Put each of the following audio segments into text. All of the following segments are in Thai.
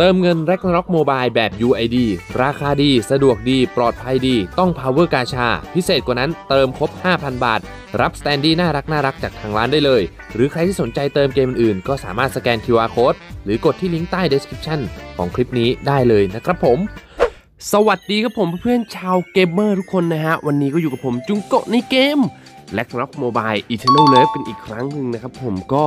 เติมเงิน Ragnarok Mobile แบบ UID ราคาดีสะดวกดีปลอดภัยดีต้อง Power กาชาพิเศษกว่านั้นเติมครบ 5,000 บาทรับสแตนดี้น่ารักจากทางร้านได้เลยหรือใครที่สนใจเติมเกมอื่นๆก็สามารถสแกน QR Code หรือกดที่ลิงก์ใต้ Description ของคลิปนี้ได้เลยนะครับผมสวัสดีครับผมเพื่อนชาวเกมเมอร์ทุกคนนะฮะวันนี้ก็อยู่กับผมจุงโกะในเกมRagnarok Mobile Eternal Love กันอีกครั้งหนึ่งนะครับผมก็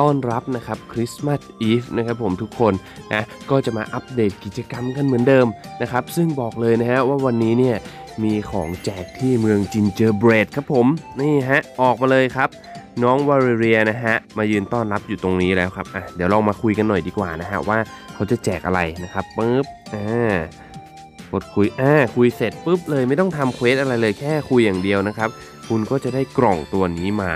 ต้อนรับนะครับคริสต์มาสอีฟนะครับผมทุกคนนะก็จะมาอัปเดตกิจกรรมกันเหมือนเดิมนะครับซึ่งบอกเลยนะฮะว่าวันนี้เนี่ยมีของแจกที่เมืองจินเจอร์เบรดครับผมนี่ฮะออกมาเลยครับน้องวาริเรียนะฮะมายืนต้อนรับอยู่ตรงนี้แล้วครับเดี๋ยวลองมาคุยกันหน่อยดีกว่านะฮะว่าเขาจะแจกอะไรนะครับปึ๊บกดคุยคุยเสร็จปุ๊บเลยไม่ต้องทำเควสอะไรเลยแค่คุยอย่างเดียวนะครับคุณก็จะได้กล่องตัวนี้มา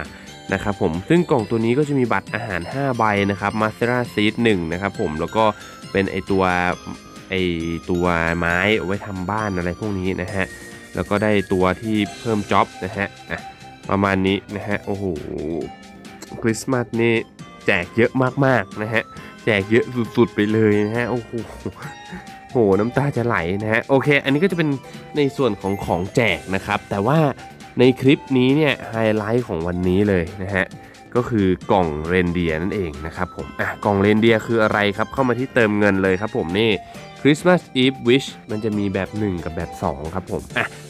นะครับผมซึ่งกล่องตัวนี้ก็จะมีบัตรอาหาร5ใบนะครับมาสเตอร์ซีด1นะครับผมแล้วก็เป็นไอตัวไม้ไว้ทำบ้านอะไรพวกนี้นะฮะแล้วก็ได้ตัวที่เพิ่มจ็อบนะฮะประมาณนี้นะฮะโอ้โหคริสต์มาสนี่แจกเยอะมากๆนะฮะแจกเยอะสุดๆไปเลยนะฮะโอ้โหน้ำตาจะไหลนะฮะโอเคอันนี้ก็จะเป็นในส่วนของแจกนะครับแต่ว่าในคลิปนี้เนี่ยไฮไลท์ของวันนี้เลยนะฮะก็คือกล่องเรนเดียร์นั่นเองนะครับผมกล่องเรนเดียร์คืออะไรครับเข้ามาที่เติมเงินเลยครับผมนี่ Christmas Eve Wish มันจะมีแบบ1กับแบบ2ครับผม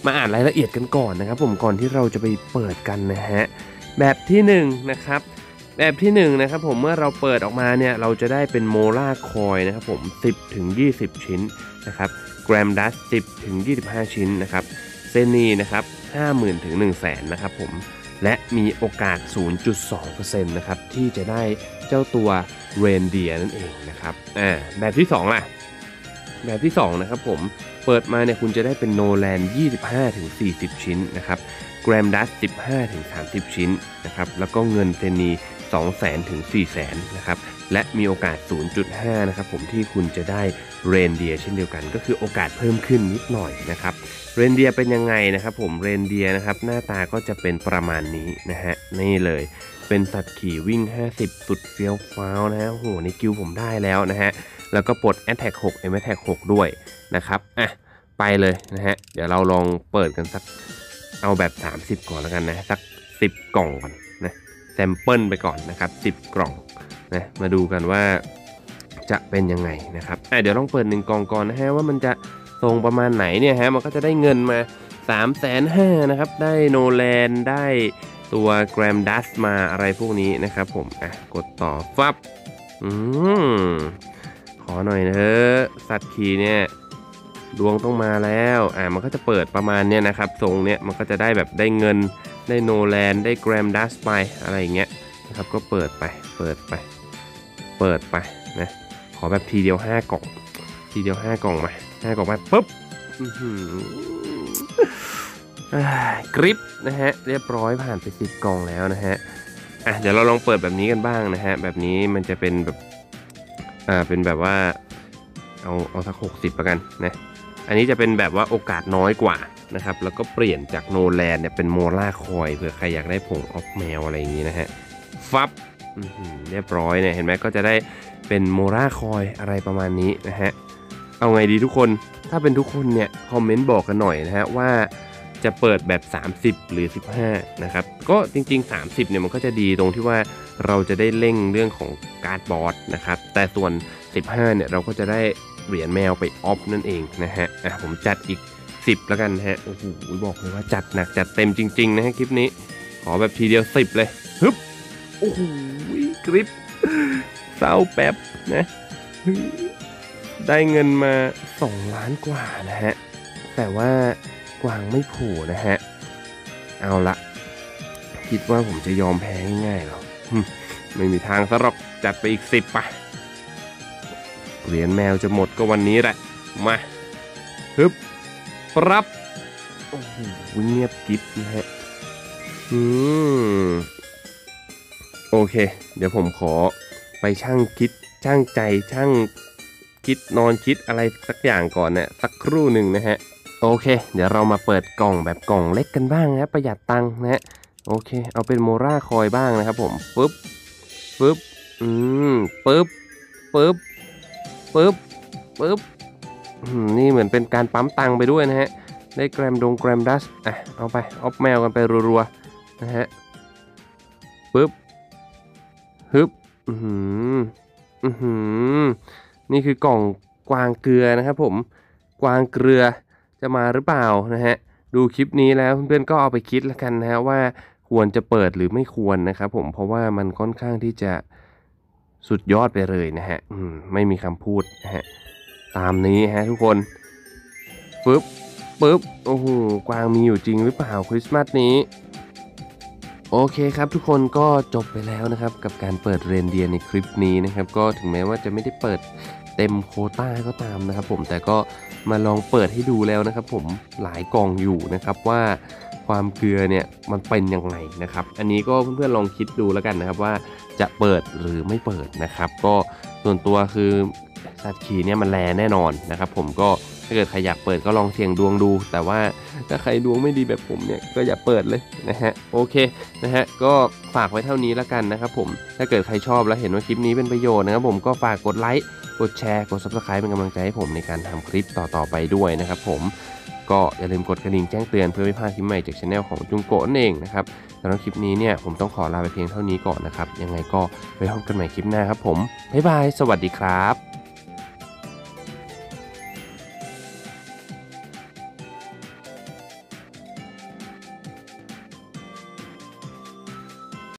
มาอ่านรายละเอียดกันก่อนนะครับผมก่อนที่เราจะไปเปิดกันนะฮะแบบที่1นะครับแบบที่1นะครับผมเมื่อเราเปิดออกมาเนี่ยเราจะได้เป็นโมล่าคอยนะครับผม10ถึง20ชิ้นนะครับแกรมดัส10ถึง25ชิ้นนะครับเซนีนะครับ50,000 ถึง 100,000 นะครับผมและมีโอกาส 0.2% นะครับที่จะได้เจ้าตัวเรนเดียร์นั่นเองนะครับแบบที่2ล่ะแบบที่2นะครับผมเปิดมาเนี่ยคุณจะได้เป็นโนแลนด์ 25 ถึง 40 ชิ้นนะครับแกรมดัส 15 ถึง 30 ชิ้นนะครับแล้วก็เงินเซนี 200,000 ถึง 400,000 นะครับและมีโอกาส 0.5 นะครับผมที่คุณจะได้เรนเดียร์เช่นเดียวกันก็คือโอกาสเพิ่มขึ้นนิดหน่อยนะครับเรนเดียร์เป็นยังไงนะครับผมเรนเดียร์นะครับหน้าตาก็จะเป็นประมาณนี้นะฮะนี่เลยเป็นสัตว์ขี่วิ่ง50สุดเฟี้ยวฟ้าวนะฮะโหในกิลผมได้แล้วนะฮะแล้วก็ปลด Attack 6 M Attack 6ด้วยนะครับไปเลยนะฮะเดี๋ยวเราลองเปิดกันสักเอาแบบ30ก่อนแล้วกันนะสัก10กล่องก่อนนะแซมเปิลไปก่อนนะครับ10กล่องนะมาดูกันว่าจะเป็นยังไงนะครับเดี๋ยวลองเปิด1กล่องก่อนนะฮะว่ามันจะตรงประมาณไหนเนี่ยฮะมันก็จะได้เงินมา 350,000 นะครับได้โนแลนด์ได้ตัวแกรมดัสมาอะไรพวกนี้นะครับผมกดต่อฟับขอหน่อยนะเถอะสัตว์ขี่เนี่ยดวงต้องมาแล้วมันก็จะเปิดประมาณเนี้ยนะครับทรงเนี้ยมันก็จะได้แบบได้เงินได้โนแลนด์ได้แกรมดัสไปอะไรอย่างเงี้ยนะครับก็เปิดไปนะขอแบบทีเดียว5กล่องมา5กล่องมาปุ๊บกริปนะฮะเรียบร้อยผ่านไป10กล่องแล้วนะฮะเดี๋ยวเราลองเปิดแบบนี้กันบ้างนะฮะแบบนี้มันจะเป็นแบบเป็นแบบว่าเอาสัก60ละกันนะอันนี้จะเป็นแบบว่าโอกาสน้อยกว่านะครับแล้วก็เปลี่ยนจากโนแลนด์เนี่ยเป็นโมล่าคอยเผื่อใครอยากได้ผงออฟแมวอะไรอย่างนี้นะฮะฟับเรียบร้อยเนี่ยเห็นไหมก็จะได้เป็นโมล่าคอยอะไรประมาณนี้นะฮะเอาไงดีทุกคนถ้าเป็นทุกคนเนี่ยคอมเมนต์บอกกันหน่อยนะฮะว่าจะเปิดแบบ30หรือ15นะครับก็จริงๆ30เนี่ยมันก็จะดีตรงที่ว่าเราจะได้เร่งเรื่องของการ์ดบอสนะครับแต่ส่วน15เนี่ยเราก็จะได้เหรียญแมวไปออฟนั่นเองนะฮะผมจัดอีก10แล้วกันฮะโอ้โหบอกเลยว่าจัดหนักจัดเต็มจริงๆนะฮะคลิปนี้ขอแบบทีเดียว10เลยฮึบโอ้โหคลิปเศร้าแป๊บนะได้เงินมา2ล้านกว่านะฮะแต่ว่ากวางไม่ผูกนะฮะเอาละคิดว่าผมจะยอมแพ้ง่ายๆหรอไม่มีทางซะหรอกจัดไปอีก10ป่ะเหรียญแมวจะหมดก็วันนี้แหละมาฮึบปรับโอ้โหเงียบกิ๊บนะฮะโอเคเดี๋ยวผมขอไปช่างใจนอนคิดอะไรสักอย่างก่อนเนี่ยสักครู่หนึ่งนะฮะโอเคเดี๋ยวเรามาเปิดกล่องแบบกล่องเล็กกันบ้างนะประหยัดตังค์นะฮะโอเคเอาเป็นโมล่าคอยบ้างนะครับผมปึ๊บปึ๊บปึ๊บ ปึ๊บนี่เหมือนเป็นการปั๊มตังไปด้วยนะฮะได้แกรมดงแกรมดัสอ่ะเอาไปออฟแมวกันไปรัวๆนะฮะปึ๊บฮึบนี่คือกล่องกวางเกลือนะครับผมกวางเกลือจะมาหรือเปล่านะฮะดูคลิปนี้แล้วเพื่อนๆก็เอาไปคิดแล้วกันนะฮะว่าควรจะเปิดหรือไม่ควรนะครับผมเพราะว่ามันค่อนข้างที่จะสุดยอดไปเลยนะฮะไม่มีคำพูดนะฮะตามนี้ฮะทุกคนปึ๊บโอ้โหกวางมีอยู่จริงหรือเปล่าคริสต์มาสนี้โอเคครับทุกคนก็จบไปแล้วนะครับกับการเปิดเรนเดียร์ในคลิปนี้นะครับก็ถึงแม้ว่าจะไม่ได้เปิดเต็มโควต้าก็ตามนะครับผมแต่ก็มาลองเปิดให้ดูแล้วนะครับผมหลายกล่องอยู่นะครับว่าความเกลือเนี่ยมันเป็นยังไงนะครับอันนี้ก็เพื่อนๆลองคิดดูแล้วกันนะครับว่าจะเปิดหรือไม่เปิดนะครับก็ส่วนตัวคือสัตว์ขี่เนี่ยมันแลแน่นอนนะครับผมก็ถ้าเกิดใครอยากเปิดก็ลองเสี่ยงดวงดูแต่ว่าถ้าใครดวงไม่ดีแบบผมเนี่ยก็อย่าเปิดเลยนะฮะโอเคนะฮะก็ฝากไว้เท่านี้แล้วกันนะครับผมถ้าเกิดใครชอบแล้วเห็นว่าคลิปนี้เป็นประโยชน์นะครับผมก็ฝากกดไลค์กดแชร์กด Subscribe เป็นกำลังใจให้ผมในการทำคลิปต่อๆไปด้วยนะครับผมก็อย่าลืมกดกระดิ่งแจ้งเตือนเพื่อไม่พลาดคลิปใหม่จากช anel ของจุงโกะนั่นเองนะครับสำหรับคลิปนี้เนี่ยผมต้องขอลาไปเพียงเท่านี้ก่อนนะครับยังไงก็ไว้พบกันใหม่คลิปหน้าครับผมบ๊ายบายสวัสดีครับ